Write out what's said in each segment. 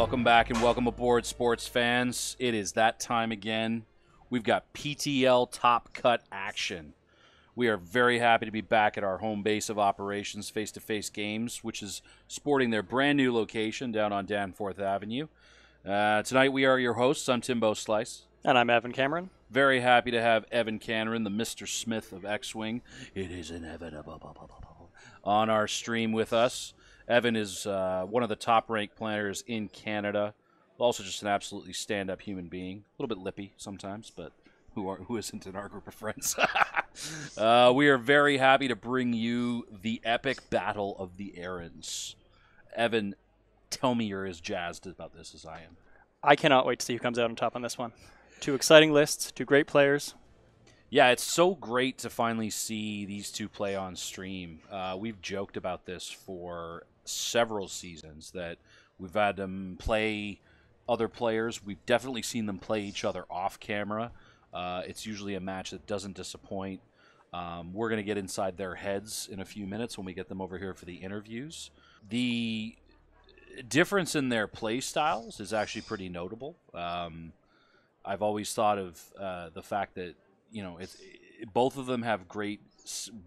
Welcome back and welcome aboard, sports fans. It is that time again. We've got PTL Top Cut action. We are very happy to be back at our home base of operations, Face-to-Face Games, which is sporting their brand new location down on Danforth Avenue. Tonight we are your hosts. I'm Timbo Slice. And I'm Evan Cameron. Very happy to have Evan Cameron, the Mr. Smith of X-Wing. It is inevitable. On our stream with us. Evan is one of the top-ranked planners in Canada. Also just an absolutely stand-up human being. A little bit lippy sometimes, but who isn't in our group of friends? We are very happy to bring you the epic battle of the Aarons. Evan, tell me you're as jazzed about this as I am. I cannot wait to see who comes out on top on this one. Two exciting lists, two great players. Yeah, it's so great to finally see these two play on stream. We've joked about this for several seasons that we've had them play other players. We've definitely seen them play each other off camera. It's usually a match that doesn't disappoint. We're going to get inside their heads in a few minutes when we get them over here for the interviews. The difference in their play styles is actually pretty notable. I've always thought of the fact that, you know, both of them have great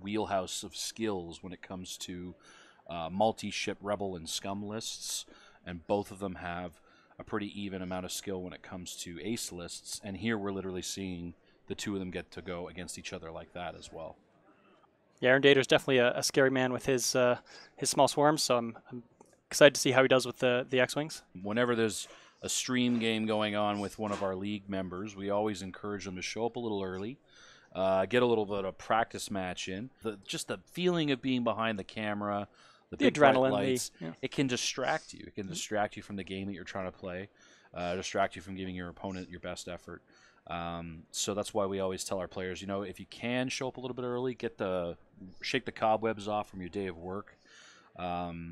wheelhouse of skills when it comes to multi-ship Rebel and Scum lists, and both of them have a pretty even amount of skill when it comes to Ace lists, and here we're literally seeing the two of them get to go against each other like that as well. Yeah, Aaron Dater is definitely a scary man with his small swarms, so I'm excited to see how he does with the X-Wings. Whenever there's a stream game going on with one of our league members, we always encourage them to show up a little early, get a little bit of practice match in. Just the feeling of being behind the camera, the big adrenaline lights, it can distract you. It can distract you from the game that you're trying to play, distract you from giving your opponent your best effort. So that's why we always tell our players, you know, if you can show up a little bit early, shake the cobwebs off from your day of work. Aaron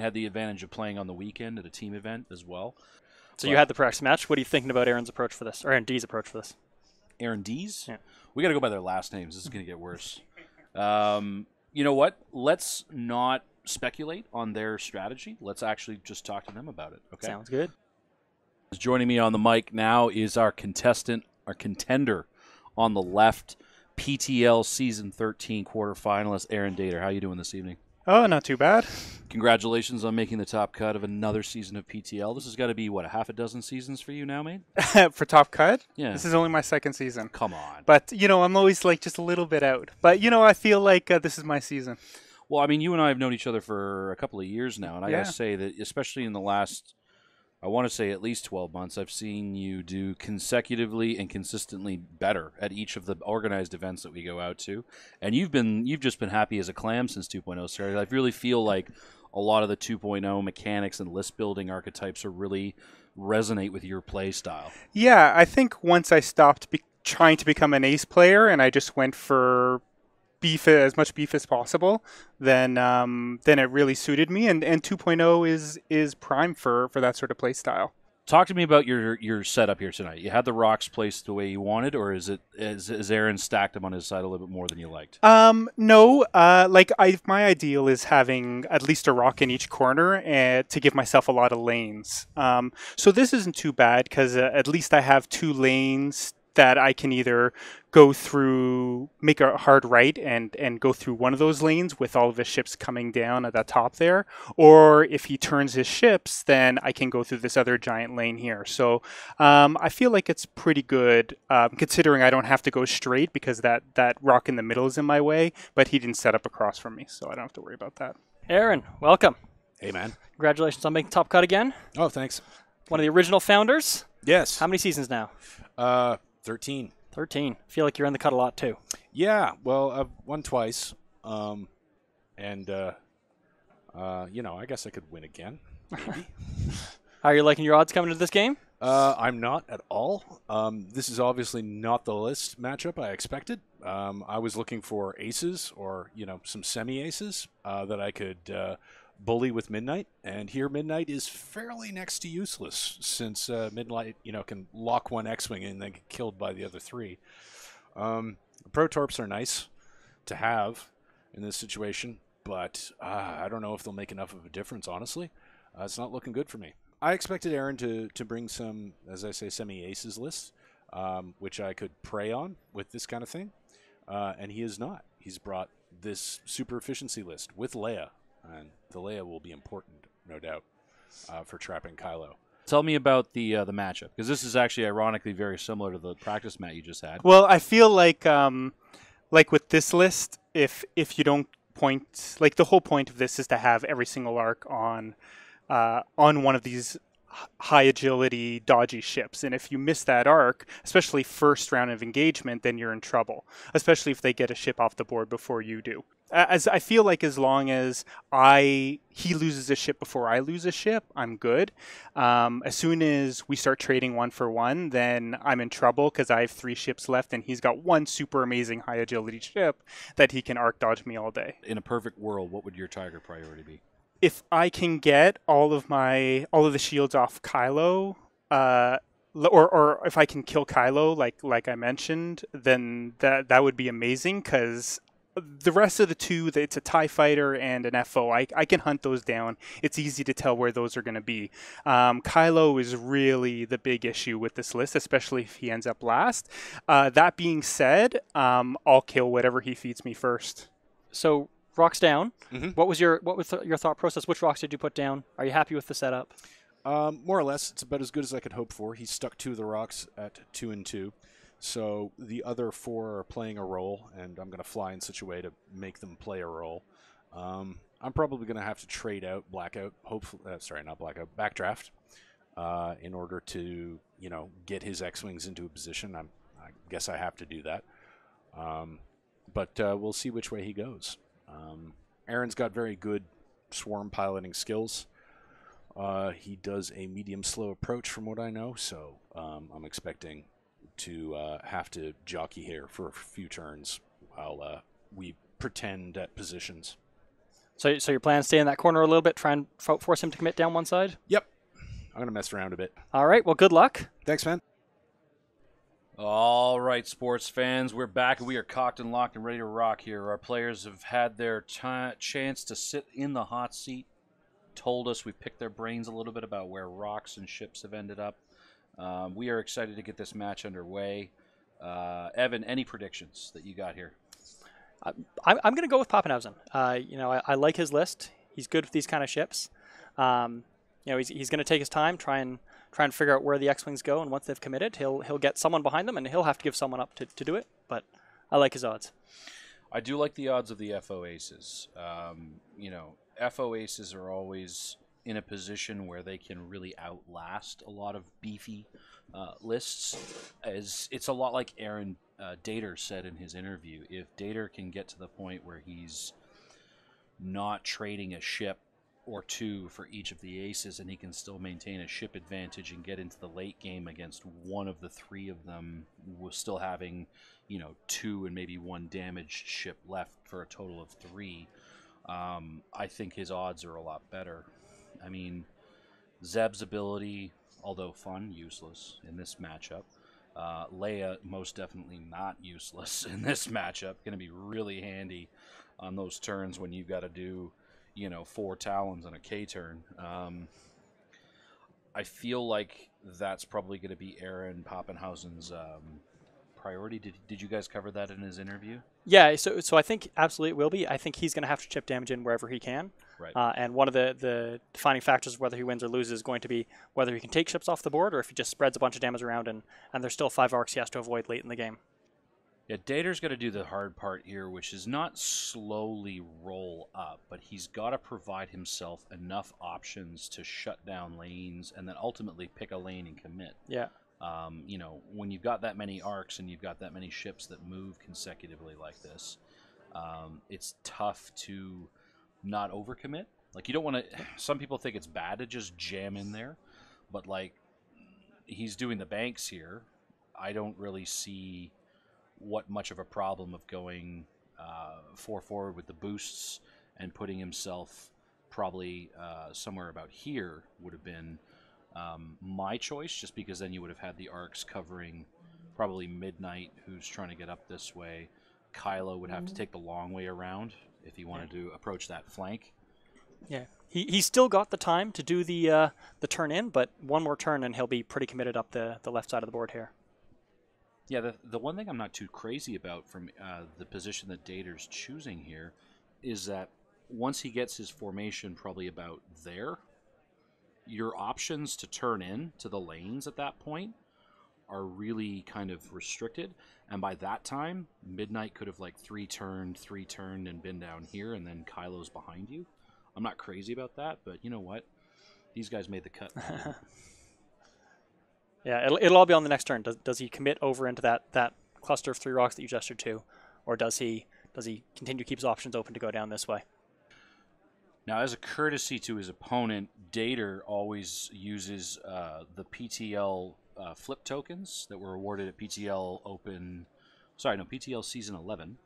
had the advantage of playing on the weekend at a team event as well. So you had the practice match. What are you thinking about Aaron's approach for this, or Aaron D's approach for this? Aaron D's? Yeah. We got to go by their last names. This is going to get worse. You know what? Let's not speculate on their strategy. Let's actually just talk to them about it. Okay. Sounds good. Joining me on the mic now is our contestant, our contender on the left, PTL Season 13 quarterfinalist Aaron Dater. How are you doing this evening? Oh, not too bad. Congratulations on making the top cut of another season of PTL. This has got to be, what, a half a dozen seasons for you now, mate? For top cut? Yeah. This is only my second season. Come on. But, you know, I'm always, like, just a little bit out. But, you know, I feel like this is my season. Well, I mean, you and I have known each other for a couple of years now, and I gotta say that, especially in the last, I want to say at least 12 months, I've seen you do consecutively and consistently better at each of the organized events that we go out to. And you've just been happy as a clam since 2.0 started. I really feel like a lot of the 2.0 mechanics and list building archetypes are really resonate with your play style. Yeah, I think once I stopped trying to become an Ace player and I just went for as much beef as possible, then it really suited me, and 2.0 is prime for that sort of play style. Talk to me about your setup here tonight. You had the rocks placed the way you wanted, or is Aaron stacked them on his side a little bit more than you liked? No, like my ideal is having at least a rock in each corner to give myself a lot of lanes. So this isn't too bad because at least I have two lanes that I can either go through, make a hard right and go through one of those lanes with all of his ships coming down at the top there, or if he turns his ships, then I can go through this other giant lane here. So I feel like it's pretty good, considering I don't have to go straight because that rock in the middle is in my way, but he didn't set up across from me, so I don't have to worry about that. Aaron, welcome. Hey, man. Congratulations on making Top Cut again. Oh, thanks. One of the original founders. Yes. How many seasons now? 13. 13. I feel like you're in the cut a lot, too. Yeah. Well, I've won twice. You know, I guess I could win again. Maybe. How are you liking your odds coming into this game? I'm not at all. This is obviously not the list matchup I expected. I was looking for aces or, you know, some semi-aces that I could bully with Midnight, and here Midnight is fairly next to useless since Midnight, you know, can lock one X-Wing and then get killed by the other three. Protorps are nice to have in this situation, but I don't know if they'll make enough of a difference, honestly. It's not looking good for me. I expected Aaron to bring some, as I say, semi-aces lists, which I could prey on with this kind of thing, and he is not. He's brought this super efficiency list with Leia, and the Leia will be important, no doubt, for trapping Kylo. Tell me about the matchup, because this is actually ironically very similar to the practice mat you just had. Well, I feel like with this list, if you don't point, like the whole point of this is to have every single arc on one of these high agility dodgy ships, and if you miss that arc, especially first round of engagement, then you're in trouble, especially if they get a ship off the board before you do. As I feel like as long as he loses a ship before I lose a ship, I'm good. As soon as we start trading one for one, then I'm in trouble because I have three ships left and he's got one super amazing high agility ship that he can arc dodge me all day. In a perfect world, what would your Tiger priority be? If I can get all of the shields off Kylo, or if I can kill Kylo, like I mentioned, then that would be amazing, because the rest of the two, it's a TIE fighter and an FO. I can hunt those down. It's easy to tell where those are going to be. Kylo is really the big issue with this list, especially if he ends up last. That being said, I'll kill whatever he feeds me first. So rocks down. Mm-hmm. What was your thought process? Which rocks did you put down? Are you happy with the setup? More or less, it's about as good as I could hope for. He stuck two of the rocks at 2 and 2. So the other four are playing a role, and I'm going to fly in such a way to make them play a role. I'm probably going to have to trade out Blackout, hopefully, sorry, not Blackout, Backdraft, in order to, you know, get his X-Wings into a position. I guess I have to do that. But we'll see which way he goes. Aaron's got very good swarm piloting skills. He does a medium-slow approach from what I know, so I'm expecting to have to jockey here for a few turns while we pretend at positions. So your plan is stay in that corner a little bit, try and force him to commit down one side? Yep. I'm going to mess around a bit. All right. Well, good luck. Thanks, man. All right, sports fans. We're back. We are cocked and locked and ready to rock here. Our players have had their chance to sit in the hot seat, told us, we picked their brains a little bit about where rocks and ships have ended up. We are excited to get this match underway. Evan, any predictions that you got here? I'm going to go with Pappenhausen. You know, I like his list. He's good with these kind of ships. You know, he's going to take his time, try and figure out where the X-Wings go, and once they've committed, he'll get someone behind them, and he'll have to give someone up to do it. But I like his odds. I do like the odds of the FO Aces. You know, FO Aces are always in a position where they can really outlast a lot of beefy lists. As it's a lot like Aaron Dater said in his interview, if Dater can get to the point where he's not trading a ship or two for each of the aces and he can still maintain a ship advantage and get into the late game against one of the three of them, we're still having, you know, two and maybe one damaged ship left for a total of three, I think his odds are a lot better. I mean, Zeb's ability, although fun, useless in this matchup. Leia, most definitely not useless in this matchup. Going to be really handy on those turns when you've got to do, you know, 4 Talons on a K-turn. I feel like that's probably going to be Aaron Pappenhausen's priority. Did you guys cover that in his interview? Yeah, so I think absolutely it will be. I think he's going to have to chip damage in wherever he can. Right. And one of the defining factors of whether he wins or loses is going to be whether he can take ships off the board or if he just spreads a bunch of damage around and there's still 5 arcs he has to avoid late in the game. Yeah, Dater's got to do the hard part here, which is not slowly roll up, but he's got to provide himself enough options to shut down lanes and then ultimately pick a lane and commit. Yeah. You know, when you've got that many arcs and you've got that many ships that move consecutively like this, it's tough to not overcommit. Like, you don't want to, some people think it's bad to just jam in there, but like, he's doing the banks here. I don't really see what much of a problem of going 4 forward with the boosts and putting himself probably somewhere about here would have been my choice, just because then you would have had the arcs covering probably Midnight, who's trying to get up this way. Kylo would have to take the long way around if he wanted to approach that flank. Yeah, He's still got the time to do the turn in, but one more turn and he'll be pretty committed up the left side of the board here. Yeah, the one thing I'm not too crazy about from the position that Dater's choosing here is that once he gets his formation probably about there, your options to turn in to the lanes at that point are really kind of restricted. And by that time, Midnight could have like three turned and been down here, and then Kylo's behind you. I'm not crazy about that, but you know what? These guys made the cut. Yeah, it'll all be on the next turn. Does he commit over into that cluster of three rocks that you gestured to, or does he continue to keep his options open to go down this way? Now, as a courtesy to his opponent, Dater always uses the PTL flip tokens that were awarded at PTL Season 11.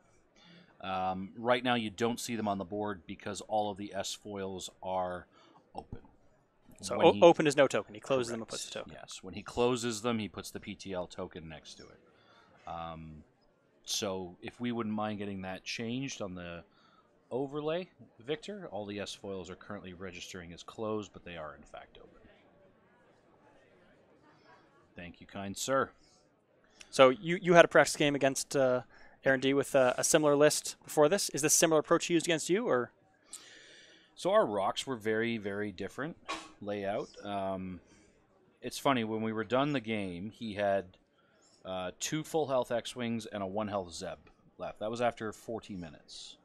Right now, you don't see them on the board because all of the S foils are open. So open is no token. He closes them and puts the token. Yes. When he closes them, he puts the PTL token next to it. So if we wouldn't mind getting that changed on the overlay, Victor, all the S foils are currently registering as closed, but they are in fact open. Thank you, kind sir. So you had a practice game against Aaron D with a similar list before this. Is this similar approach used against you, or? So our rocks were very, very different layout. It's funny, when we were done the game, he had two full health X-Wings and a one health Zeb left. That was after 40 minutes.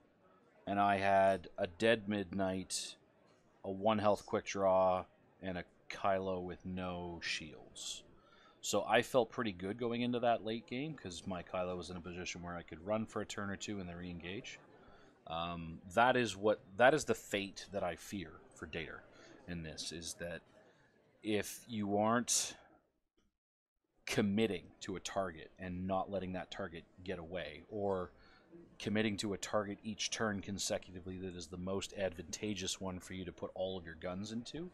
And I had a dead Midnight, a one health Quick Draw, and a Kylo with no shields. So I felt pretty good going into that late game because my Kylo was in a position where I could run for a turn or two and then re-engage. That is the fate that I fear for Dater in this, is that if you aren't committing to a target and not letting that target get away, or committing to a target each turn consecutively that is the most advantageous one for you to put all of your guns into,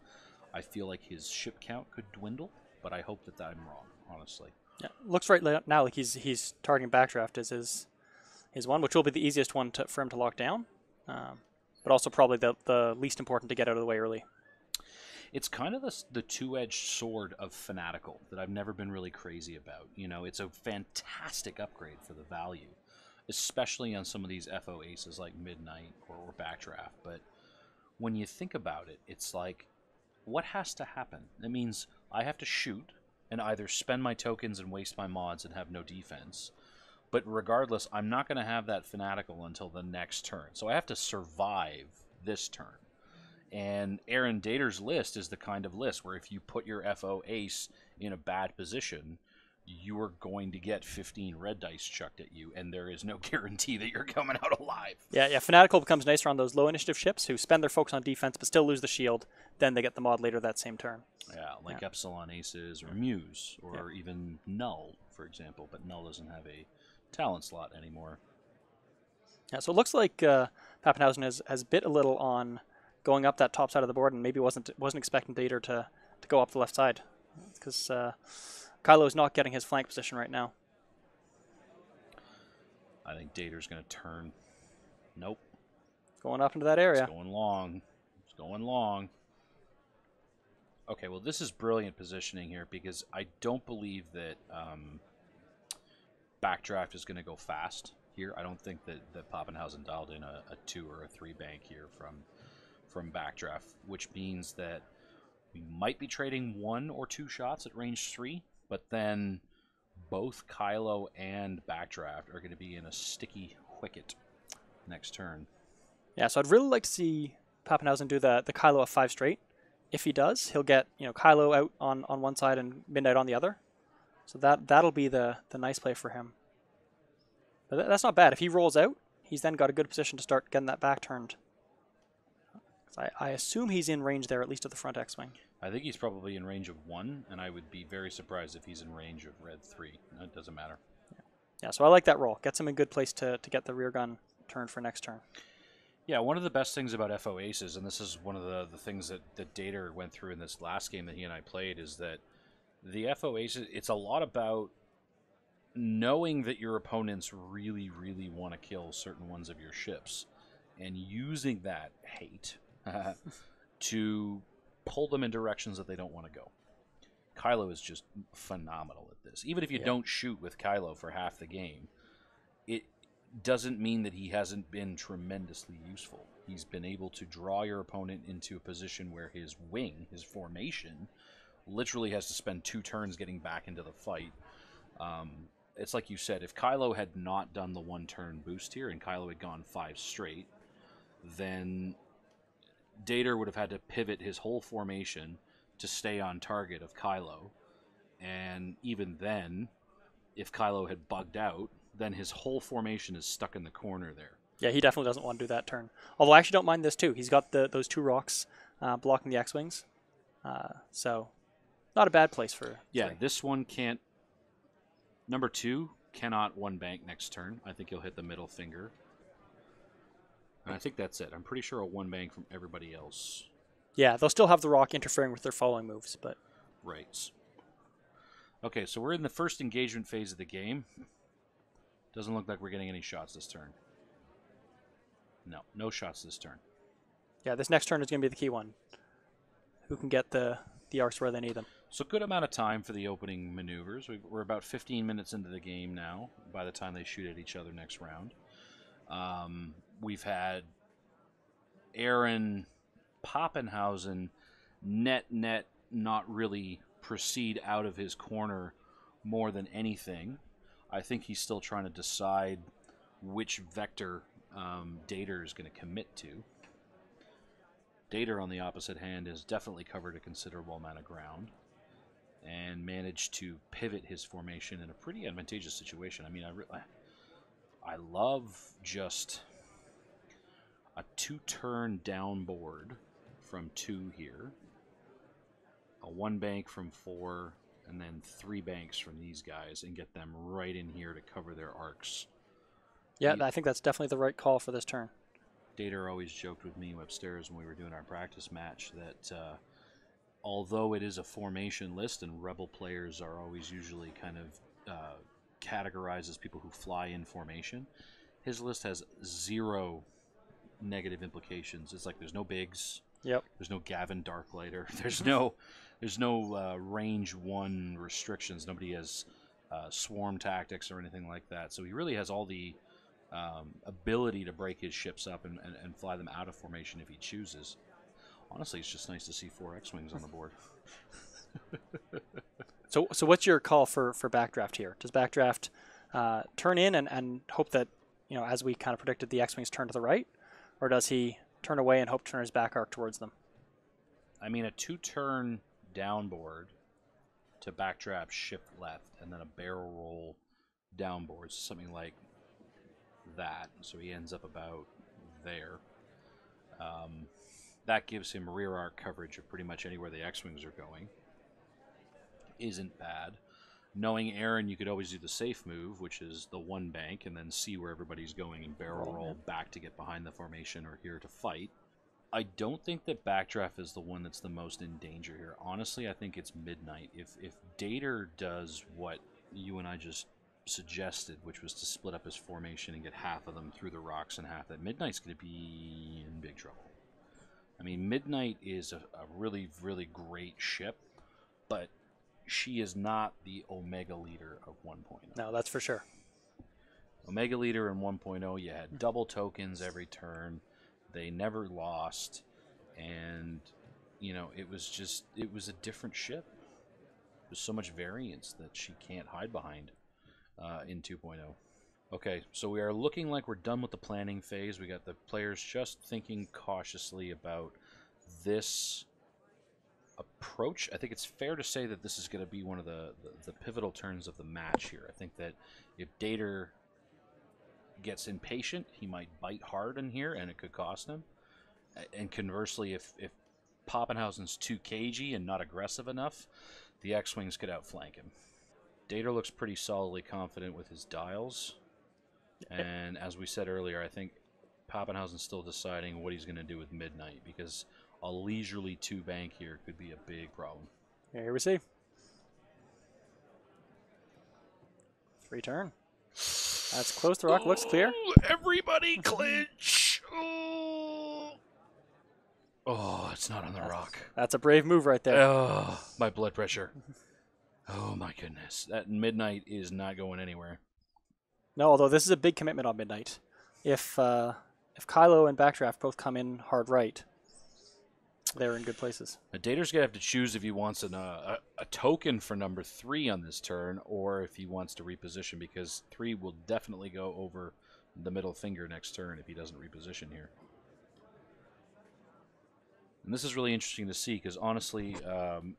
I feel like his ship count could dwindle, but I hope that I'm wrong, honestly. Yeah, looks right now like he's targeting Backdraft as his one, which will be the easiest one for him to lock down, but also probably the least important to get out of the way early. It's kind of the two-edged sword of Fanatical that I've never been really crazy about. You know, it's a fantastic upgrade for the value, especially on some of these FO aces like Midnight or Backdraft. But when you think about it, it's like, what has to happen? That means I have to shoot and either spend my tokens and waste my mods and have no defense. But regardless, I'm not going to have that Fanatical until the next turn. So I have to survive this turn. And Aaron Dater's list is the kind of list where if you put your FO ace in a bad position, you are going to get 15 red dice chucked at you, and there is no guarantee that you're coming out alive. Yeah, Fanatical becomes nicer on those low-initiative ships who spend their focus on defense but still lose the shield. Then they get the mod later that same turn. Yeah, like Epsilon Aces or Muse or even Null, for example, but Null doesn't have a talent slot anymore. Yeah, so it looks like Pappenhausen has bit a little on going up that top side of the board, and maybe wasn't expecting Dater to go up the left side, because Kylo is not getting his flank position right now. I think Dater's going to turn. Nope. Going up into that area. It's going long. It's going long. Okay, well, this is brilliant positioning here, because I don't believe that Backdraft is going to go fast here. I don't think that Pappenhausen dialed in a 2 or a 3 bank here from Backdraft, which means that we might be trading 1 or 2 shots at range 3, but then both Kylo and Backdraft are going to be in a sticky wicket next turn. Yeah, so I'd really like to see Pappenhausen do the Kylo of 5 straight. If he does, he'll get, you know, Kylo out on one side and Midnight on the other. So that'll be the nice play for him. But that's not bad. If he rolls out, he's then got a good position to start getting that back turned. So I assume he's in range there, at least at the front X-Wing. I think he's probably in range of 1, and I would be very surprised if he's in range of red 3. It doesn't matter. Yeah, so I like that roll. Gets him in good place to get the rear gun turned for next turn. Yeah, one of the best things about FO Aces, and this is one of the things that Dater went through in this last game that he and I played, is that the FO Aces, it's a lot about knowing that your opponents really, really want to kill certain ones of your ships and using that hate to pull them in directions that they don't want to go. Kylo is just phenomenal at this. Even if you don't shoot with Kylo for half the game, it doesn't mean that he hasn't been tremendously useful. He's been able to draw your opponent into a position where his wing, his formation, literally has to spend 2 turns getting back into the fight. It's like you said, if Kylo had not done the 1-turn boost here and Kylo had gone 5 straight, then Dater would have had to pivot his whole formation to stay on target of Kylo. And even then, if Kylo had bugged out, then his whole formation is stuck in the corner there. Yeah, he definitely doesn't want to do that turn. Although I actually don't mind this too. He's got those 2 rocks blocking the X-Wings. So not a bad place for... Yeah, this one can't... Number 2 cannot one bank next turn. I think he'll hit the middle finger. And I think that's it. I'm pretty sure a one bank from everybody else. Yeah, they'll still have the rock interfering with their following moves, but... Right. Okay, so we're in the first engagement phase of the game. Doesn't look like we're getting any shots this turn. No, no shots this turn. Yeah, this next turn is going to be the key one. Who can get the arcs where they need them? So good amount of time for the opening maneuvers. We're about 15 minutes into the game now by the time they shoot at each other next round. We've had Aaron Pappenhausen not really proceed out of his corner more than anything. I think he's still trying to decide which vector Dater is going to commit to. Dater, on the opposite hand, has definitely covered a considerable amount of ground and managed to pivot his formation in a pretty advantageous situation. I mean, I love just a 2-turn downboard from 2 here, a 1 bank from 4, and then 3 banks from these guys and get them right in here to cover their arcs. Yeah, I think that's definitely the right call for this turn. Dater always joked with me upstairs when we were doing our practice match that although it is a formation list and Rebel players are always usually kind of categorized as people who fly in formation, his list has 0 negative implications. It's like there's no Biggs. Yep. There's no Gavin Darklighter. There's no range 1 restrictions. Nobody has swarm tactics or anything like that. So he really has all the ability to break his ships up and fly them out of formation if he chooses. Honestly, it's just nice to see 4 X-Wings on the board. So what's your call for Backdraft here? Does Backdraft turn in and hope that, you know, as we kind of predicted, the X-Wings turn to the right? Or does he turn away and hope to turn his back arc towards them? I mean, a 2-turn downboard to Backdraft ship left, and then a barrel roll downboard, something like that. So he ends up about there. That gives him rear arc coverage of pretty much anywhere the X-Wings are going. Isn't bad. Knowing Aaron, you could always do the safe move, which is the 1 bank, and then see where everybody's going and barrel roll back to get behind the formation or here to fight. I don't think that Backdraft is the one that's the most in danger here. Honestly, I think it's Midnight. If Dater does what you and I just suggested, which was to split up his formation and get half of them through the rocks and half that, Midnight's going to be in big trouble. I mean, Midnight is a really, really great ship, but she is not the Omega Leader of 1.0. No, that's for sure. Omega Leader in 1.0, you had double tokens every turn. They never lost. And, you know, it was a different ship. There's so much variance that she can't hide behind in 2.0. Okay, so we are looking like we're done with the planning phase. We got the players just thinking cautiously about this approach. I think it's fair to say that this is going to be one of the pivotal turns of the match here. I think that if Dater gets impatient, he might bite hard in here, and it could cost him. And conversely, if Pappenhausen's too cagey and not aggressive enough, the X-Wings could outflank him. Dater looks pretty solidly confident with his dials. And as we said earlier, I think Pappenhausen's still deciding what he's going to do with Midnight, because a leisurely 2 bank here could be a big problem. Here we see. Free turn. That's close. The rock looks clear. Everybody clinch. Oh, it's not on the rock. That's a brave move right there. Oh, my blood pressure. Oh, my goodness. That Midnight is not going anywhere. No, although this is a big commitment on Midnight. If Kylo and Backdraft both come in hard right, they're in good places. Dater's going to have to choose if he wants a token for number 3 on this turn or if he wants to reposition, because 3 will definitely go over the middle finger next turn if he doesn't reposition here. And this is really interesting to see because, honestly,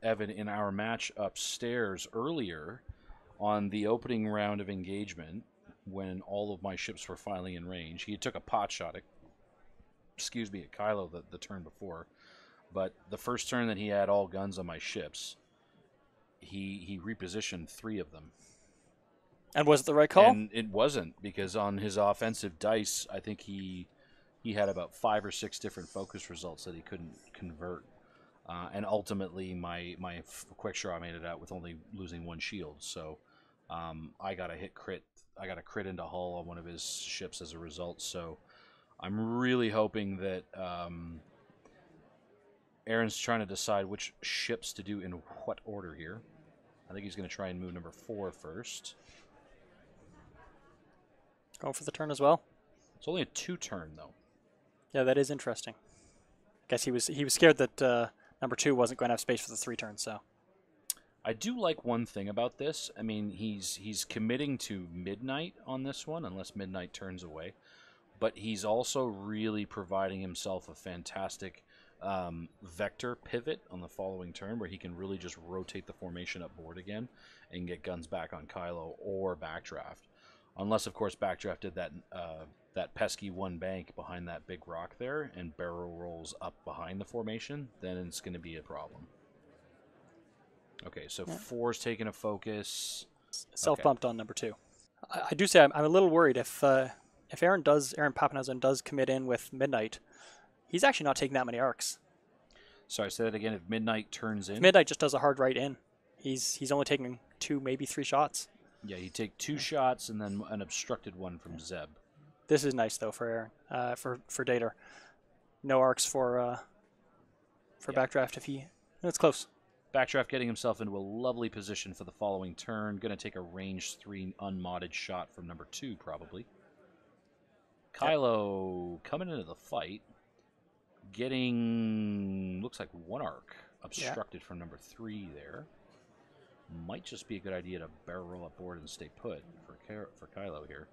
Evan, in our match upstairs earlier on the opening round of engagement, when all of my ships were finally in range, he took a pot shot at, excuse me, at Kylo the turn before. But the first turn that he had all guns on my ships, he repositioned 3 of them. And was it the right call? And it wasn't, because on his offensive dice, I think he had about 5 or 6 different focus results that he couldn't convert. And ultimately, my quick shot, I made it out with only losing 1 shield. So I got a hit crit. I got a crit into hull on one of his ships as a result. So I'm really hoping that Aaron's trying to decide which ships to do in what order here. I think he's going to try and move number 4 first. Going for the turn as well. It's only a 2-turn, though. Yeah, that is interesting. I guess he was scared that number 2 wasn't going to have space for the 3 turns, so. I do like one thing about this. I mean, he's committing to Midnight on this one, unless Midnight turns away. But he's also really providing himself a fantastic vector pivot on the following turn, where he can really just rotate the formation up board again and get guns back on Kylo or Backdraft. Unless, of course, Backdraft did that that pesky 1 bank behind that big rock there and barrel rolls up behind the formation, then it's going to be a problem. Okay, so yeah. 4's taking a focus. Self-bumped okay. On number 2. I do say I'm a little worried if Aaron Pappenhausen does commit in with Midnight, he's actually not taking that many arcs. Sorry, say that again. If Midnight turns in? If Midnight just does a hard right in, he's only taking 2, maybe 3 shots. Yeah, you take 2 shots and then an obstructed one from Zeb. This is nice though for Aaron, for Dater. No arcs for yeah. Backdraft if he. That's close. Backdraft getting himself into a lovely position for the following turn. Going to take a range 3 unmodded shot from number 2 probably. Kylo coming into the fight, getting looks like 1 arc obstructed from number 3 there. Might just be a good idea to barrel roll up board and stay put for Kylo here.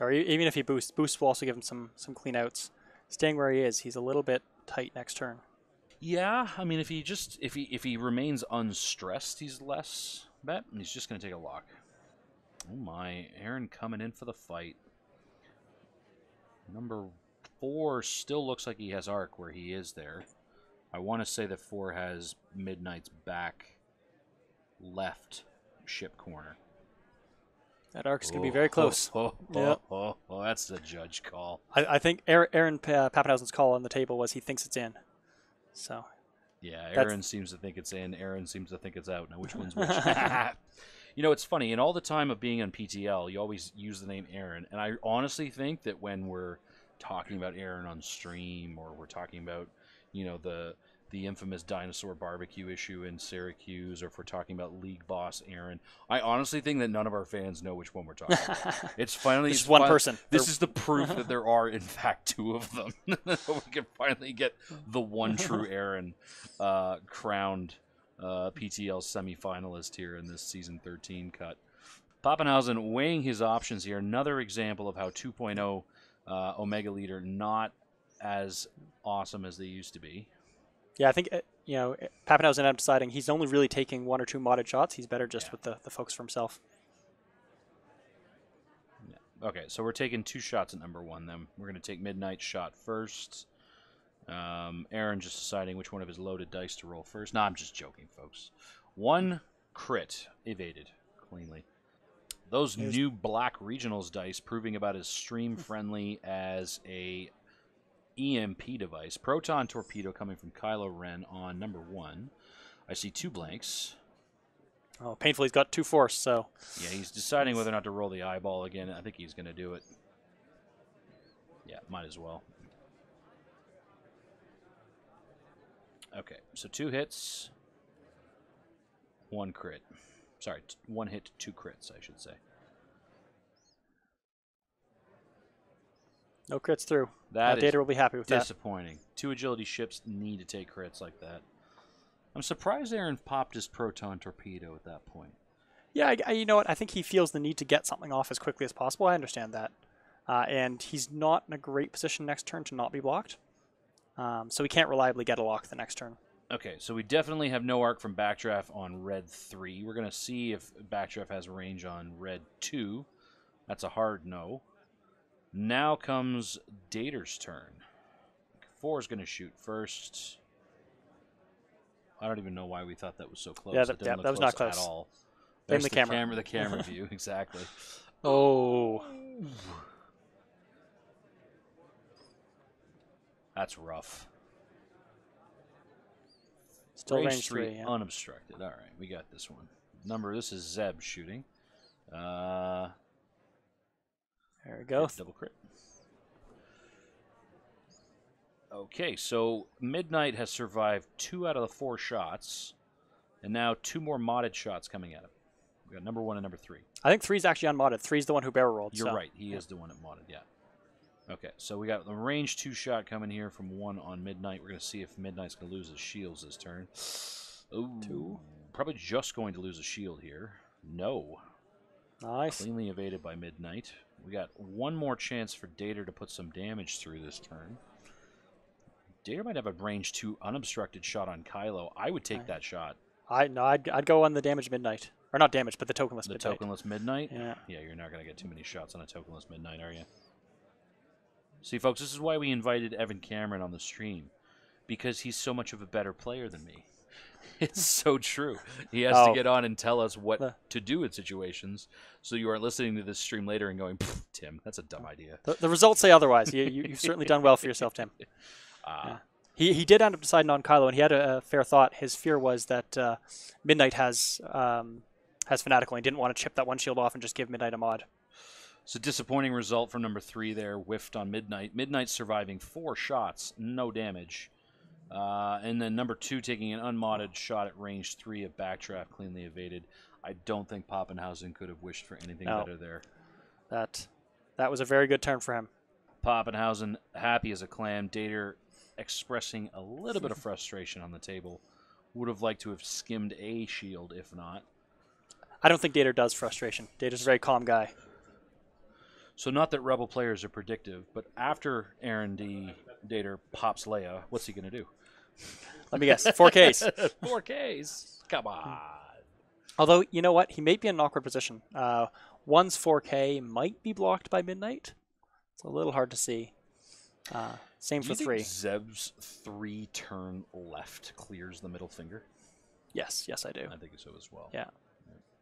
Or even if he boosts will also give him some clean outs. Staying where he is, he's a little bit tight next turn. Yeah, I mean if he remains unstressed, he's less bet, and he's just going to take a lock. Oh my, Aaron coming in for the fight. Number 4 still looks like he has arc where he is there. I want to say that 4 has Midnight's back left ship corner. That arc's going to be very close. That's the judge call. I think Aaron Pappenhausen's call on the table was he thinks it's in. So. Yeah, Aaron seems to think it's in. Aaron seems to think it's out. Now, which one's which? You know, it's funny. In all the time of being on PTL, you always use the name Aaron. And I honestly think that when we're talking about Aaron on stream or we're talking about, you know, the infamous dinosaur barbecue issue in Syracuse, or if we're talking about league boss Aaron, I honestly think that none of our fans know which one we're talking about. It's finally just one person. This is the proof that there are, in fact, 2 of them. We can finally get the one true Aaron crowned PTL semifinalist here in this Season 13 cut. Pappenhausen weighing his options here. Another example of how 2.0 Omega Leader not as awesome as they used to be. Yeah, I think, you know, Pappenhausen ended up deciding he's only really taking 1 or 2 modded shots. He's better just with the focus for himself. Yeah. Okay, so we're taking 2 shots at number 1 then. We're going to take Midnight's shot first. Aaron just deciding which one of his loaded dice to roll first. No, I'm just joking, folks. 1 crit evaded cleanly. Those new black regionals dice proving about as stream-friendly as a EMP device. Proton torpedo coming from Kylo Ren on number 1. I see 2 blanks. Oh, painfully, he's got 2 force, so. Yeah, he's deciding whether or not to roll the eyeball again. I think he's going to do it. Yeah, might as well. Okay, so 2 hits, 1 crit. Sorry, 1 hit, 2 crits, I should say. No crits through. That Dater will be happy with that. Disappointing. 2 agility ships need to take crits like that. I'm surprised Aaron popped his proton torpedo at that point. Yeah, you know what? I think he feels the need to get something off as quickly as possible. I understand that. And he's not in a great position next turn to not be blocked. So we can't reliably get a lock the next turn. Okay, so we definitely have no arc from Backdraft on red 3. We're going to see if Backdraft has range on red 2. That's a hard no. Now comes Dater's turn. 4 is going to shoot first. I don't even know why we thought that was so close. Yeah, that was not close at all. There's the camera view, exactly. Oh. That's rough. Still range 3, yeah. Unobstructed. All right, we got this one. This is Zeb shooting. There we go. Double crit. Okay, so Midnight has survived 2 out of the 4 shots, and now 2 more modded shots coming at him. We got number 1 and number 3. I think 3's actually unmodded. 3's the one who barrel rolled. You're right. He is the one that modded. Yeah. Okay, so we got the range 2 shot coming here from 1 on Midnight. We're going to see if Midnight's going to lose his shields this turn. Ooh, 2. Probably just going to lose a shield here. No. Nice. Cleanly evaded by Midnight. We got 1 more chance for Dater to put some damage through this turn. Dater might have a range 2 unobstructed shot on Kylo. I would take that shot. I'd go on the damaged Midnight. Or not damaged, but the tokenless Midnight. The tokenless Midnight? Yeah. Yeah, you're not going to get too many shots on a tokenless Midnight, are you? See, folks, this is why we invited Evan Cameron on the stream, because he's so much of a better player than me. It's so true. He has to get on and tell us what to do in situations, so you aren't listening to this stream later and going, Tim, that's a dumb idea. The results say otherwise. You've certainly done well for yourself, Tim. He did end up deciding on Kylo, and he had a fair thought. His fear was that Midnight has Fanatical, and he didn't want to chip that 1 shield off and just give Midnight a mod. So disappointing result from number 3 there, whiffed on Midnight. Midnight surviving 4 shots, no damage. And then number 2 taking an unmodded shot at range 3 of Backdraft, cleanly evaded. I don't think Pappenhausen could have wished for anything better there. That was a very good turn for him. Pappenhausen happy as a clam. Dater expressing a little bit of frustration on the table. Would have liked to have skimmed a shield, if not. I don't think Dater does frustration. Dater's a very calm guy. So not that Rebel players are predictive, but after Aaron Dater pops Leia, what's he going to do? Let me guess. 4Ks. 4Ks. Come on. Although, you know what? He may be in an awkward position. 1's 4K might be blocked by Midnight. It's a little hard to see. Same for 3. Zeb's 3-turn left clears the middle finger? Yes. Yes, I do. I think so as well. Yeah.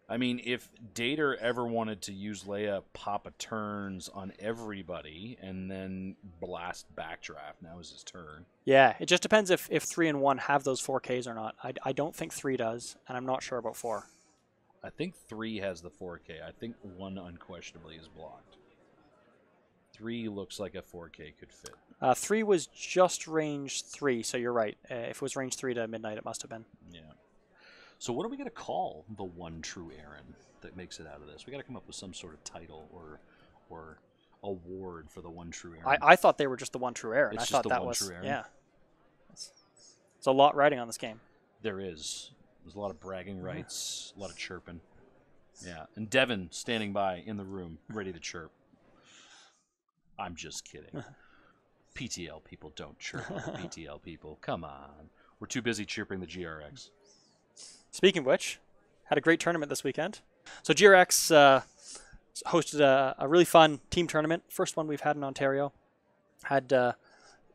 I mean, if Dater ever wanted to use Leia, pop a turns on everybody, and then blast Backdraft, now is his turn. Yeah, it just depends if 3 and 1 have those 4Ks or not. I don't think 3 does, and I'm not sure about 4. I think 3 has the 4K. I think 1 unquestionably is blocked. 3 looks like a 4K could fit. 3 was just range 3, so you're right. If it was range 3 to Midnight, it must have been. Yeah. So what are we going to call the one true Aaron that makes it out of this? We got to come up with some sort of title or award for the one true Aaron. I thought they were just the one true Aaron. It's just the one true Aaron. Yeah. It's a lot riding on this game. There is. There's a lot of bragging rights, a lot of chirping. Yeah. And Devin standing by in the room, ready to chirp. I'm just kidding. PTL people don't chirp. PTL people, come on. We're too busy chirping the GRX. Speaking of which, had a great tournament this weekend. So GRX hosted a really fun team tournament. First one we've had in Ontario. Had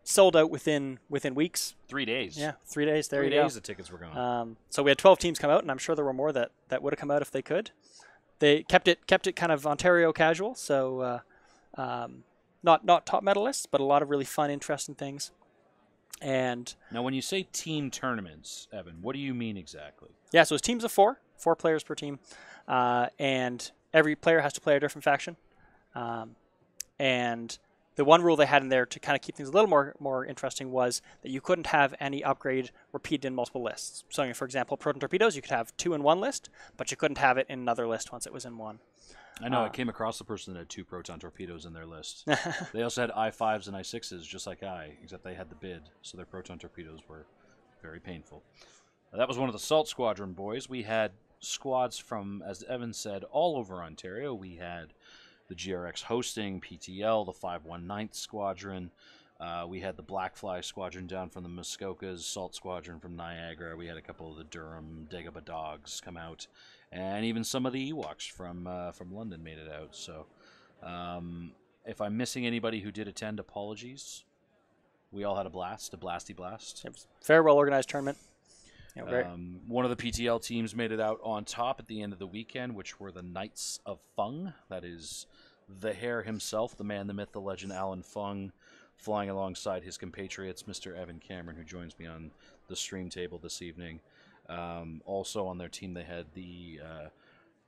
sold out within weeks. 3 days. Yeah, 3 days. There you go. 3 days the tickets were gone. So we had 12 teams come out, and I'm sure there were more that would have come out if they could. They kept it kind of Ontario casual, so not top medalists, but a lot of really fun, interesting things. And now, when you say team tournaments, Evan, what do you mean exactly? Yeah, so it's teams of 4 players per team, and every player has to play a different faction, and The one rule they had in there to kind of keep things a little more interesting was that you couldn't have any upgrade repeated in multiple lists. So, for example, Proton Torpedoes, you could have two in one list, but you couldn't have it in another list once it was in one. I know. I came across the person that had two Proton Torpedoes in their list. They also had I-5s and I-6s, just like I, except they had the bid, so their Proton Torpedoes were very painful. That was one of the Salt Squadron boys. We had squads from, as Evan said, all over Ontario. We had the GRX hosting, PTL, the 519th Squadron. We had the Blackfly Squadron down from the Muskokas, Salt Squadron from Niagara. We had a couple of the Durham, Dagobah Dogs come out. And even some of the Ewoks from London made it out. So if I'm missing anybody who did attend, apologies. We all had a blast, a blasty blast. It was a very well-organized tournament. Yeah, great. One of the PTL teams made it out on top at the end of the weekend, which were the Knights of Fung. That is the heir himself, the man, the myth, the legend, Alan Fung, flying alongside his compatriots, Mr. Evan Cameron, who joins me on the stream table this evening. Also on their team, they had the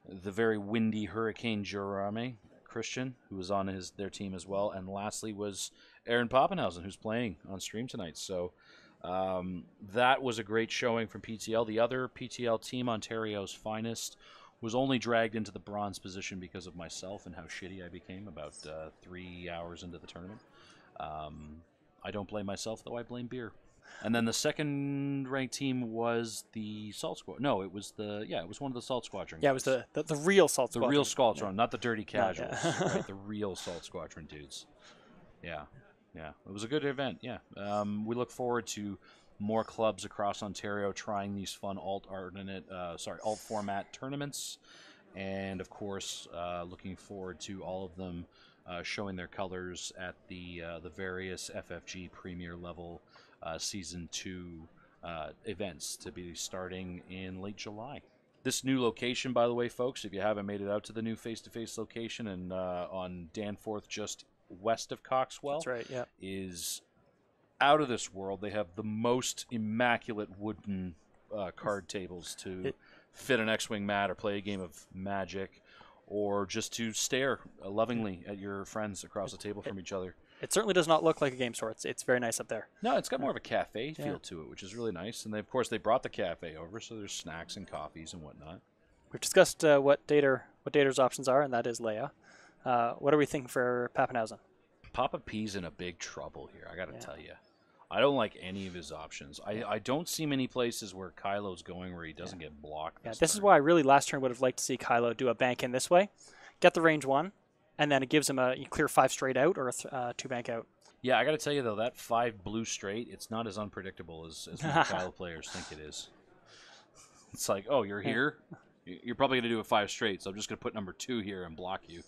very windy Hurricane Jeremy Christian, who was on their team as well. And lastly was Aaron Pappenhausen, who's playing on stream tonight. So that was a great showing from PTL. The other PTL team, Ontario's Finest, was only dragged into the bronze position because of myself and how shitty I became about 3 hours into the tournament. I don't blame myself, though. I blame beer. And then the second-ranked team was the Salt Squadron. No, it was it was one of the Salt Squadron. Yeah, guys. It was the real Salt Squadron. The real Salt Squadron, not the dirty casuals. Right, the real Salt Squadron dudes. Yeah, yeah. It was a good event, yeah. We look forward to more clubs across Ontario trying these fun alt-format tournaments. And, of course, looking forward to all of them showing their colors at the various FFG Premier Level Season 2 events to be starting in late July. This new location, by the way, folks, if you haven't made it out to the new face-to-face location and on Danforth just west of Coxwell, that's right, yeah, is out of this world. They have the most immaculate wooden card tables to fit an X-Wing mat or play a game of Magic or just to stare lovingly at your friends across the table from each other. It certainly does not look like a game store. It's very nice up there. No, it's got more of a cafe feel to it, which is really nice. And, of course, they brought the cafe over, so there's snacks and coffees and whatnot. We've discussed what Dater's options are, and that is Leia. What are we thinking for Pappenhausen? Papa P's in a big trouble here, I got to tell you. I don't like any of his options. I don't see many places where Kylo's going where he doesn't get blocked. This is why I really last turn would have liked to see Kylo do a bank in this way, get the range one, and then it gives him you clear five straight out or a two bank out. Yeah, I got to tell you, though, that five blue straight, it's not as unpredictable as many Kylo players think it is. It's like, oh, you're here? You're probably going to do a five straight, so I'm just going to put number two here and block you.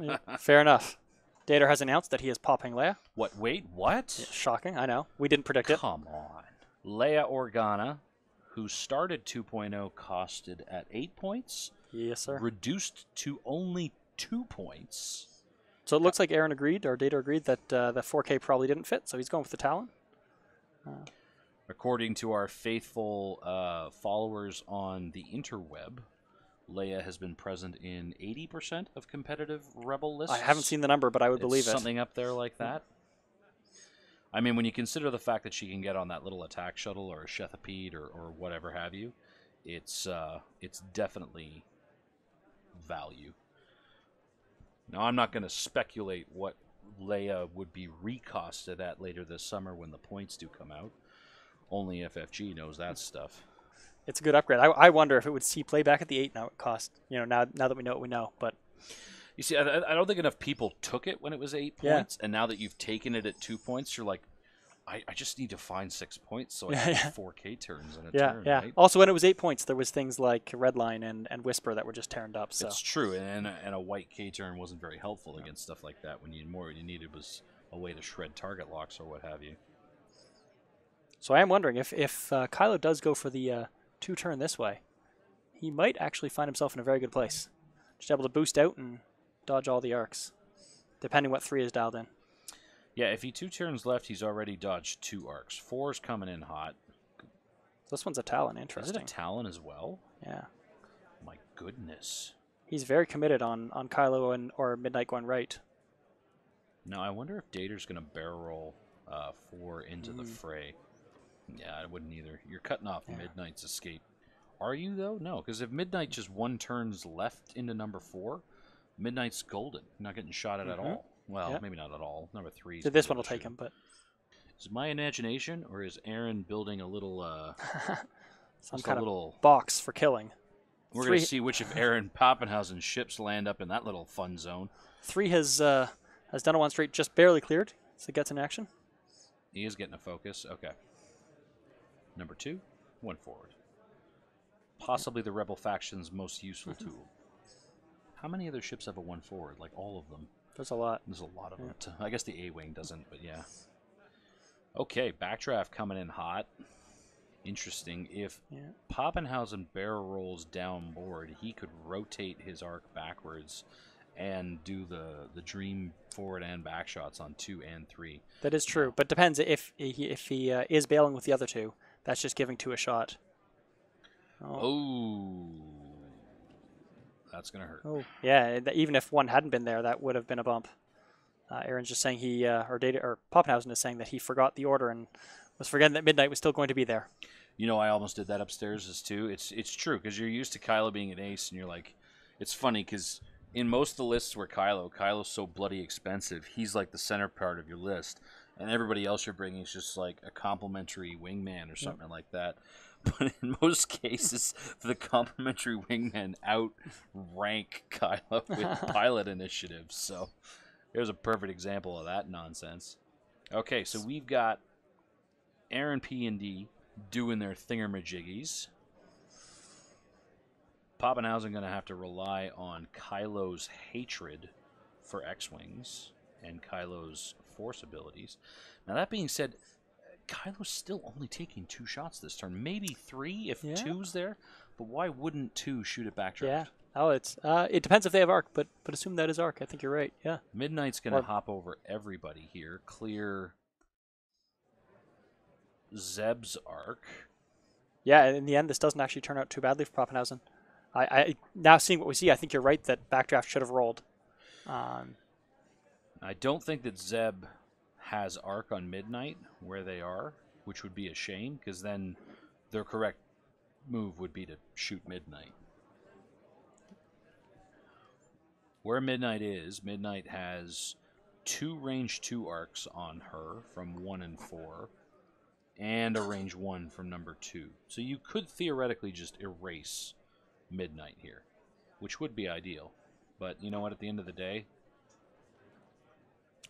Yeah, fair enough. Dater has announced that he is popping Leia. What? Wait, what? Yeah, shocking, I know. We didn't predict it. Come on. Leia Organa, who started 2.0, costed at 8 points. Yes, sir. Reduced to only 2 points. So it looks like Aaron agreed, or Dater agreed, that the 4K probably didn't fit, so he's going with the Talon. According to our faithful followers on the interweb, Leia has been present in 80% of competitive Rebel lists. I haven't seen the number, but I would believe it. Something up there like that. I mean, when you consider the fact that she can get on that little attack shuttle or a Chethapede or whatever have you, it's definitely value. Now, I'm not going to speculate what Leia would be recosted at later this summer when the points do come out. Only FFG knows that stuff. It's a good upgrade. I wonder if it would see playback at the 8 now it cost. You know, now that we know what we know. But you see, I don't think enough people took it when it was 8 points. And now that you've taken it at 2 points, you're like, I just need to find 6 points so I can get 4K turns in a turn. Yeah, right? Also, when it was 8 points, there was things like Redline and Whisper that were just turned up. So. It's true, and a white K turn wasn't very helpful against stuff like that. When you what you needed was a way to shred target locks or what have you. So I am wondering if Kylo does go for the two turn this way, he might actually find himself in a very good place. Just able to boost out and dodge all the arcs, depending what 3 is dialed in. Yeah, if he two turns left, he's already dodged 2 arcs. 4's coming in hot. This one's a Talon, interesting. Is it a Talon as well? Yeah. My goodness. He's very committed on Kylo or Midnight going right. Now, I wonder if Dater's going to barrel roll 4 into the fray. Yeah, I wouldn't either. You're cutting off Midnight's escape. Are you, though? No, because if Midnight just one turns left into number 4, Midnight's golden. You're not getting shot at all. Well, maybe not at all. Number 3. So this one will take him, but... Is my imagination, or is Aaron building a little... some kind of box for killing? We're going to see which of Aaron Pappenhausen's ships land up in that little fun zone. 3 has done it one straight, just barely cleared, so it gets in action. He is getting a focus. Okay. Number 2, one forward. Possibly the Rebel faction's most useful tool. How many other ships have a one forward? Like all of them. There's a lot. There's a lot of them. I guess the A-Wing doesn't, but yeah. Okay, Backdraft coming in hot. Interesting. If Pappenhausen barrel rolls down board, he could rotate his arc backwards and do the dream forward and back shots on 2 and 3. That is true, but depends if he is bailing with the other 2. That's just giving 2 a shot. Oh. That's going to hurt. Oh, yeah, even if 1 hadn't been there, that would have been a bump. Aaron's just saying he, or Pappenhausen is saying that he forgot the order and was forgetting that Midnight was still going to be there. You know, I almost did that upstairs as too. It's true, because you're used to Kylo being an ace, and you're like, it's funny, because in most of the lists where Kylo's so bloody expensive, he's like the center part of your list, and everybody else you're bringing is just like a complimentary wingman or something like that. But in most cases, the complimentary wingmen outrank Kylo with pilot initiatives, so... Here's a perfect example of that nonsense. Okay, so we've got Aaron P and D doing their thingamajiggies. Pappenhausen going to have to rely on Kylo's hatred for X-Wings and Kylo's force abilities. Now, that being said, Kylo's still only taking 2 shots this turn. Maybe 3 if 2's there, but why wouldn't 2 shoot at Backdraft? Yeah. Oh, it's it depends if they have arc, but assume that is arc. I think you're right. Yeah. Midnight's gonna hop over everybody here, clear Zeb's arc. Yeah, in the end, this doesn't actually turn out too badly for Pappenhausen. I now seeing what we see, I think you're right that Backdraft should have rolled. I don't think that Zeb has arc on Midnight where they are, which would be a shame because then their correct move would be to shoot Midnight. Where Midnight has 2 range 2 arcs on her from 1 and 4, and a range 1 from number 2. So you could theoretically just erase Midnight here, which would be ideal. But you know what? At the end of the day,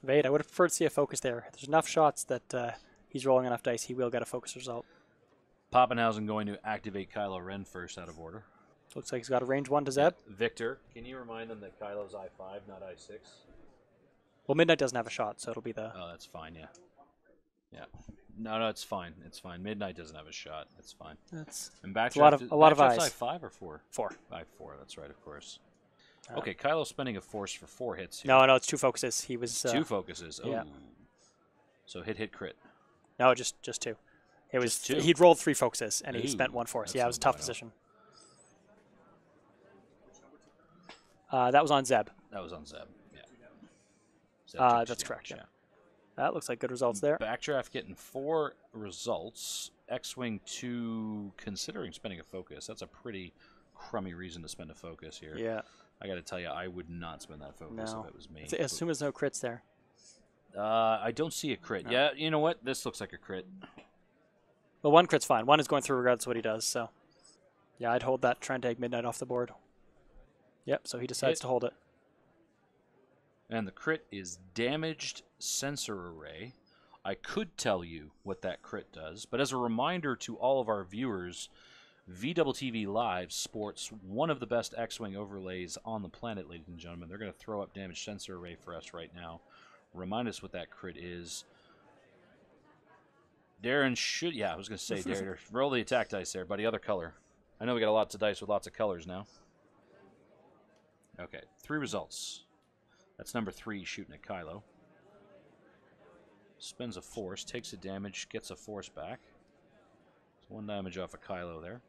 Vade, I would have preferred to see a focus there. There's enough shots that he's rolling enough dice; he will get a focus result. Pappenhausen going to activate Kylo Ren first out of order. Looks like he's got a range 1 to Zeb. Victor, can you remind them that Kylo's I-5, not I-6? Well, Midnight doesn't have a shot, so it'll be the... Oh, that's fine, yeah. Yeah. No, it's fine. It's fine. Midnight doesn't have a shot. It's fine. That's and Backdraft, a lot of eyes. I-5 or 4? 4. I-4, that's right, of course. Okay, Kylo's spending a force for 4 hits here. No, it's 2 focuses. He was... 2 focuses. Oh. Yeah. So hit, crit. No, just 2. It was... 2? He'd rolled 3 focuses, and he spent 1 force. Yeah, it was a tough position. That was on Zeb. That was on Zeb, yeah. Zeb that's correct, yeah. That looks like good results there. Backdraft getting 4 results. X-Wing 2, considering spending a focus. That's a pretty crummy reason to spend a focus here. Yeah. I got to tell you, I would not spend that focus if it was me. I assume there's no crits there. I don't see a crit. No. Yeah, you know what? This looks like a crit. Well, 1 crit's fine. 1 is going through regardless of what he does, so. Yeah, I'd hold that, try and take Midnight off the board. Yep, so he decides to hold it. And the crit is Damaged Sensor Array. I could tell you what that crit does, but as a reminder to all of our viewers, VTTV Live sports one of the best X-Wing overlays on the planet, ladies and gentlemen. They're going to throw up Damaged Sensor Array for us right now. Remind us what that crit is. Darren should... Yeah, I was going to say, Darren, roll the attack dice there, buddy. Other color. I know we got lots of dice with lots of colors now. Okay, 3 results. That's number 3 shooting at Kylo. Spends a force, takes a damage, gets a force back. So 1 damage off of Kylo there.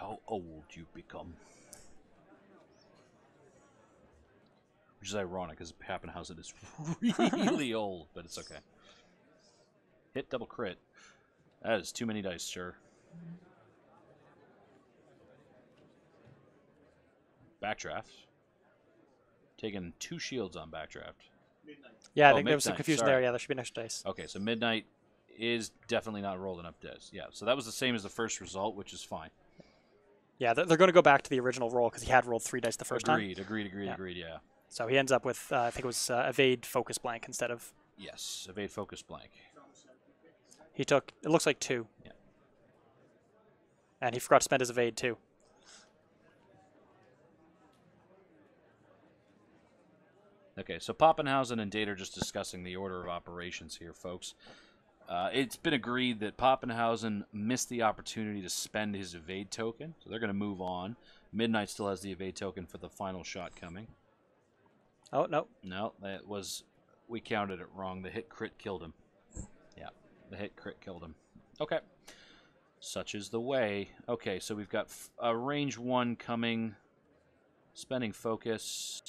How old you become. Which is ironic, because Pappenhausen is really old, but it's okay. Hit double crit. That is too many dice, sir. Backdraft. Taking two shields on Backdraft. Midnight. Yeah, I think there was some confusion there. Yeah, there should be an extra dice. Okay, so Midnight is definitely not rolled enough dice. Yeah, so that was the same as the first result, which is fine. Yeah, they're going to go back to the original roll because he had rolled three dice the first time. Agreed, yeah. So he ends up with, I think it was evade focus blank instead of... Yes, evade focus blank. He took, it looks like two. Yeah. And he forgot to spend his evade too. Okay, so Pappenhausen and Dater just discussing the order of operations here, folks. It's been agreed that Pappenhausen missed the opportunity to spend his evade token, so they're going to move on. Midnight still has the evade token for the final shot coming. Oh, no. No, that was... We counted it wrong. The hit crit killed him. Yeah, the hit crit killed him. Okay. Such is the way. Okay, so we've got a range one coming. Spending focus...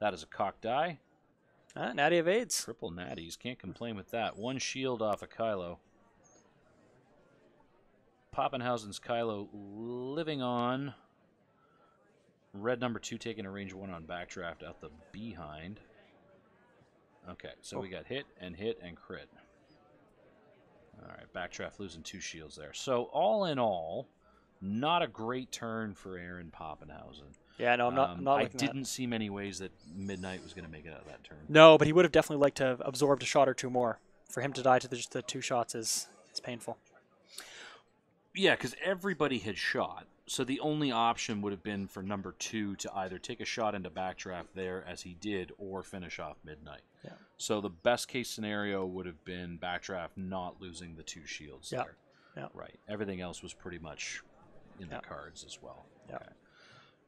That is a cocked die. Ah, natty evades. Triple natties. Can't complain with that. One shield off of Kylo. Pappenhausen's Kylo living on. Red number two taking a range one on Backdraft out the behind. Okay, so we got hit and crit. All right, Backdraft losing two shields there. So all in all, not a great turn for Aaron Pappenhausen. Yeah, no, I'm not liking that. I didn't see many ways that Midnight was going to make it out of that turn. No, but he would have definitely liked to have absorbed a shot or two more. For him to die to just the two shots is painful. Yeah, because everybody had shot, so the only option would have been for number two to either take a shot into Backdraft there, as he did, or finish off Midnight. Yeah. So the best-case scenario would have been Backdraft not losing the two shields there. Yeah. Right. Everything else was pretty much in the cards as well. Yeah. Okay.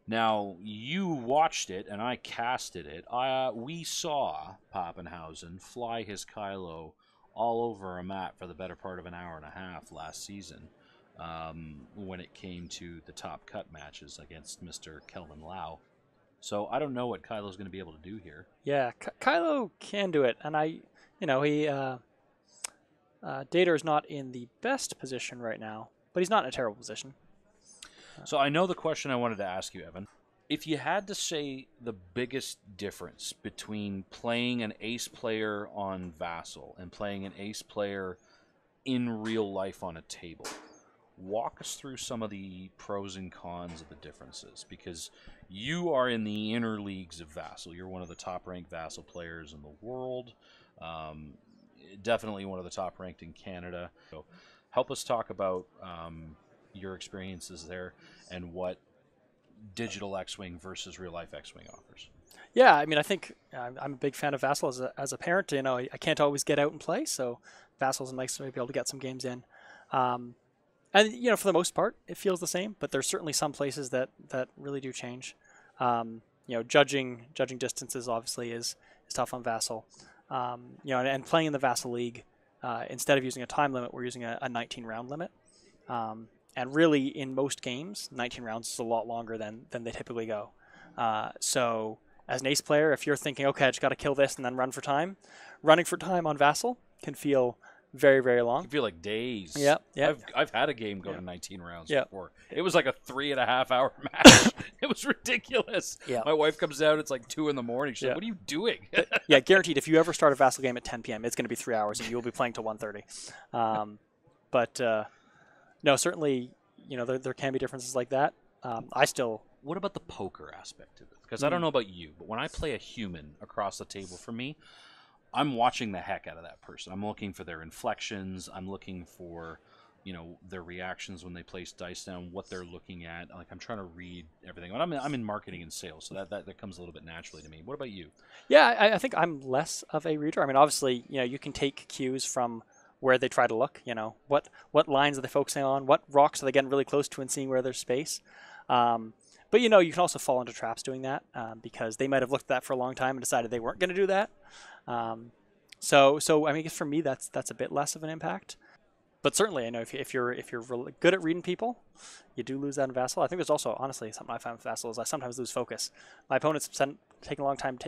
Now, you watched it, and I casted it. We saw Pappenhausen fly his Kylo all over a map for the better part of an hour and a half last season when it came to the top cut matches against Mr. Kelvin Lau. So I don't know what Kylo's going to be able to do here. Yeah, Kylo can do it, and Dater's not in the best position right now, but he's not in a terrible position. So I know the question I wanted to ask you, Evan. If you had to say the biggest difference between playing an Ace player on Vassal and playing an Ace player in real life on a table, walk us through some of the pros and cons of the differences. Because you are in the inner leagues of Vassal. You're one of the top-ranked Vassal players in the world. Definitely one of the top-ranked in Canada. So help us talk about... your experiences there and what digital X-Wing versus real-life X-Wing offers. Yeah, I mean, I think I'm a big fan of Vassal as a parent. You know, I can't always get out and play, so Vassal's nice to be able to get some games in. And, you know, for the most part, it feels the same, but there's certainly some places that really do change. You know, judging distances obviously is tough on Vassal. You know, and playing in the Vassal League, instead of using a time limit, we're using a 19-round limit. And really, in most games, 19 rounds is a lot longer than they typically go. So, as an Ace player, if you're thinking, okay, I just got to kill this and then run for time, running for time on Vassal can feel very, very long. It can feel like days. Yeah, yeah. I've had a game go to 19 rounds before. It was like a 3.5-hour match. It was ridiculous. Yeah. My wife comes out, it's like 2 in the morning. She's like, what are you doing? Yeah, guaranteed, if you ever start a Vassal game at 10 p.m., it's going to be 3 hours, and you'll be playing till 1:30. No, certainly, you know, there can be differences like that. I still... What about the poker aspect of it? Because I don't know about you, but when I play a human across the table from me, I'm watching the heck out of that person. I'm looking for their inflections. I'm looking for, you know, their reactions when they place dice down, what they're looking at. Like, I'm trying to read everything. But I'm in marketing and sales, so that comes a little bit naturally to me. What about you? Yeah, I think I'm less of a reader. I mean, obviously, you know, you can take cues from... where they try to look, you know, what lines are they focusing on, what rocks are they getting really close to and seeing where there's space. But, you know, you can also fall into traps doing that because they might have looked at that for a long time and decided they weren't going to do that. So I mean, for me, that's a bit less of an impact. But certainly, I know if you're really good at reading people, you do lose that in Vassal. I think there's also, honestly, something I found with Vassal is I sometimes lose focus. My opponent's taking a long time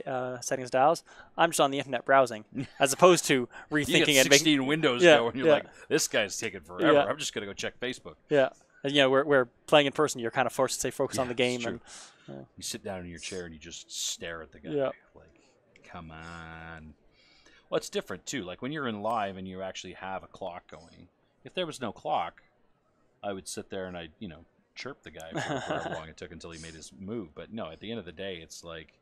setting his dials. I'm just on the internet browsing, as opposed to rethinking you get 16 and making windows go, and you're like, this guy's taking forever. Yeah. I'm just gonna go check Facebook. Yeah, and, you know, we're playing in person. You're kind of forced to stay focused on the game, and you sit down in your chair and you just stare at the guy. Yeah. Like, come on. Well, it's different too. Like when you're in live and you actually have a clock going. If there was no clock, I would sit there and I'd, you know, chirp the guy for how long it took until he made his move. But no, at the end of the day, it's like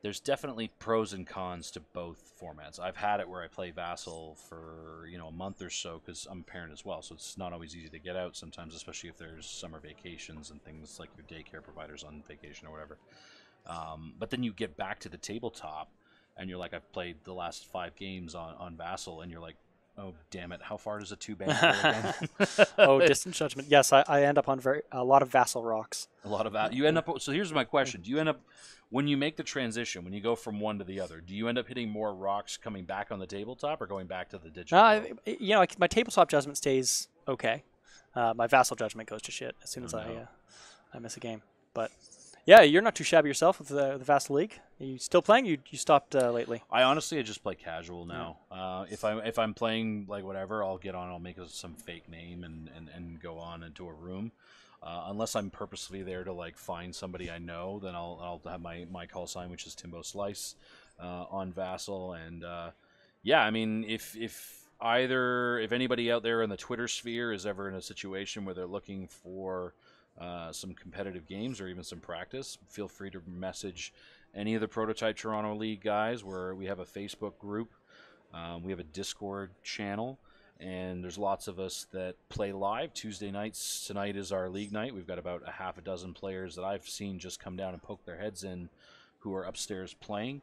there's definitely pros and cons to both formats. I've had it where I play Vassal for, you know, a month or so because I'm a parent as well. So it's not always easy to get out sometimes, especially if there's summer vacations and things like your daycare provider's on vacation or whatever. But then you get back to the tabletop and you're like, I've played the last 5 games on Vassal, and you're like, oh, damn it. How far does a 2-band go again? Oh, distant judgment. Yes, I end up on a lot of Vassal rocks. A lot of Vassal. You end up, so here's my question. Do you end up, when you make the transition, when you go from one to the other, do you end up hitting more rocks coming back on the tabletop or going back to the digital? You know, my tabletop judgment stays okay. My Vassal judgment goes to shit as soon as I miss a game. But yeah, you're not too shabby yourself with the Vassal League. Are you still playing? You stopped lately? I honestly just play casual now. If I'm playing like whatever, I'll get on. I'll make some fake name and go on into a room. Unless I'm purposely there to like find somebody I know, then I'll have my call sign, which is Timbo Slice, on Vassal. And yeah, I mean if anybody out there in the Twitter sphere is ever in a situation where they're looking for some competitive games or even some practice, feel free to message any of the Prototype Toronto League guys. Where we have a Facebook group, we have a Discord channel, and there's lots of us that play live Tuesday nights. Tonight is our league night. We've got about a half a dozen players that I've seen just come down and poke their heads in who are upstairs playing.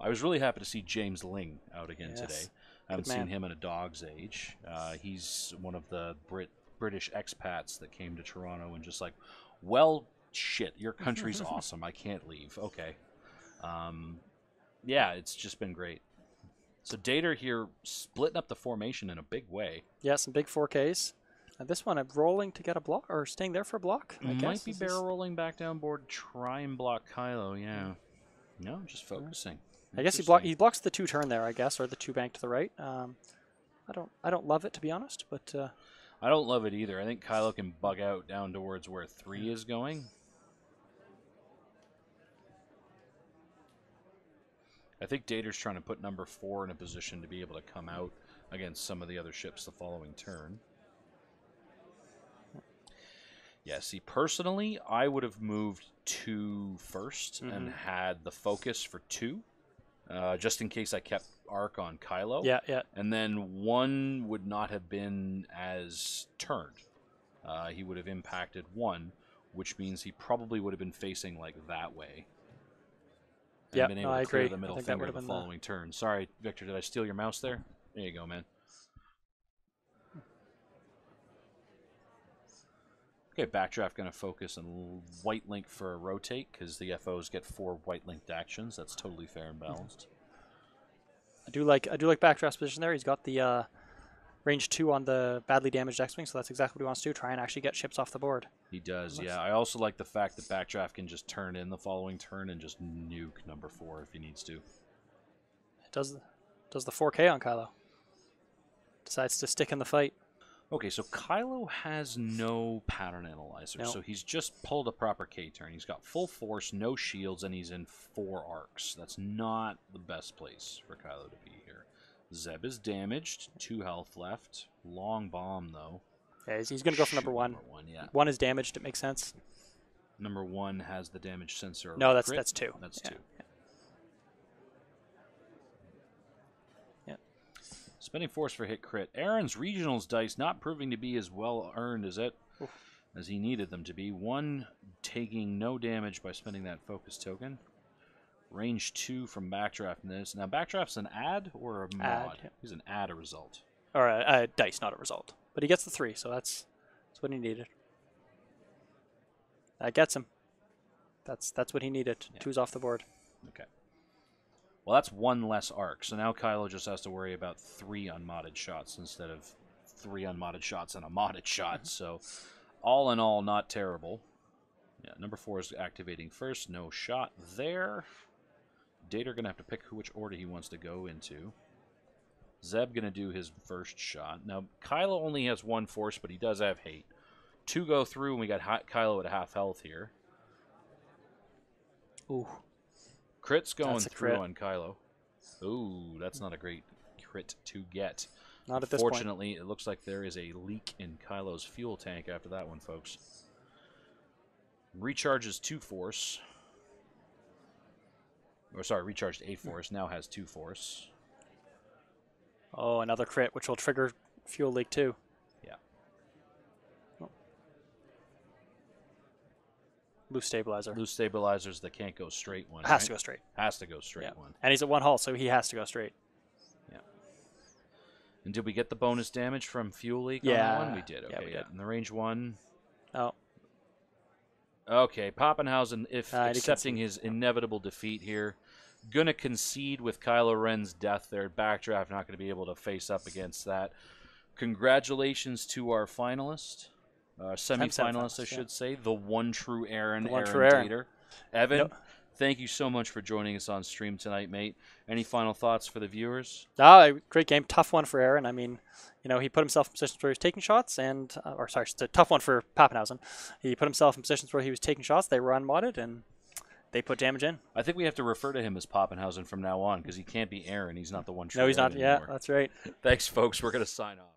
I was really happy to see James Ling out again today. I haven't seen him in a dog's age. He's one of the British expats that came to Toronto and just like, well, shit, your country's awesome. I can't leave. Okay. Yeah, it's just been great. So Dater here splitting up the formation in a big way. Yeah, some big 4Ks. This one, I'm rolling to get a block or staying there for a block. I might be barrel rolling back down board, try and block Kylo. Yeah. No, just focusing. I guess he blocks the 2 turn there, I guess, or the 2 bank to the right. I don't love it, to be honest, but. I don't love it either. I think Kylo can bug out down towards where 3 is going. I think Dater's trying to put number 4 in a position to be able to come out against some of the other ships the following turn. Yeah, see, personally, I would have moved 2 first and had the focus for 2. Just in case I kept arc on Kylo. Yeah, yeah. And then 1 would not have been as turned. He would have impacted 1, which means he probably would have been facing like that way. And been able to clear the middle finger the following turn. Sorry, Victor, did I steal your mouse there? There you go, man. Okay, Backdraft going to focus on white link for a rotate because the FOs get 4 white linked actions. That's totally fair and balanced. I do like Backdraft's position there. He's got the range 2 on the badly damaged X-Wing, so that's exactly what he wants to do, try and actually get ships off the board. He does, yeah. I also like the fact that Backdraft can just turn in the following turn and just nuke number 4 if he needs to. It does the 4K on Kylo. Decides to stick in the fight. Okay, so Kylo has no pattern analyzer, so he's just pulled a proper K-turn. He's got full force, no shields, and he's in 4 arcs. That's not the best place for Kylo to be here. Zeb is damaged, 2 health left. Long bomb, though. Yeah, he's going to go for number 1. Number 1, yeah. 1 is damaged, it makes sense. Number 1 has the damage sensor. No, that's 2. That's 2. Yeah. Spending force for hit crit. Aaron's regionals dice not proving to be as well earned as he needed them to be. 1 taking no damage by spending that focus token. Range 2 from Backdraft. Now Backdraft's an add or a mod? Add, yeah. He's an add a result. Or a dice, not a result. But he gets the 3, so that's what he needed. That gets him. That's what he needed. Yeah. 2's off the board. Okay. Well, that's 1 less arc, so now Kylo just has to worry about 3 unmodded shots instead of three unmodded shots and a modded shot. So all in all, not terrible. Yeah, number four is activating first. No shot there. Dater going to have to pick which order he wants to go into. Zeb going to do his first shot. Now, Kylo only has one force, but he does have hate. Two go through, and we got Kylo at half health here. Ooh. Crit's going through on Kylo. Ooh, that's not a great crit to get. Not at this point. Fortunately, it looks like there is a leak in Kylo's fuel tank after that one, folks. Recharges two force. Or sorry, recharged a force, now has two force. Oh, another crit, which will trigger fuel leak too. Yeah. Oh. Loose stabilizer. Loose stabilizer's the can't go straight one. Has to go straight. Has to go straight one. And he's at one hull, so he has to go straight. Yeah. And did we get the bonus damage from fuel leak on that one? We did. Okay, yeah, we did. And the range one. Oh. Okay, Pappenhausen, if accepting his inevitable defeat here, going to concede with Kylo Ren's death there. Backdraft not going to be able to face up against that. Congratulations to our finalist, semi-finalist, I should say, the one true Aaron Dater. Evan, thank you so much for joining us on stream tonight, mate. Any final thoughts for the viewers? Oh, great game. Tough one for Aaron. I mean, you know, he put himself in positions where he was taking shots and, or sorry, it's a tough one for Pappenhausen. He put himself in positions where he was taking shots. They were unmodded and they put damage in. I think we have to refer to him as Pappenhausen from now on because he can't be Aaron. He's not the one. No, he's not. Anymore. Yeah, that's right. Thanks, folks. We're going to sign off.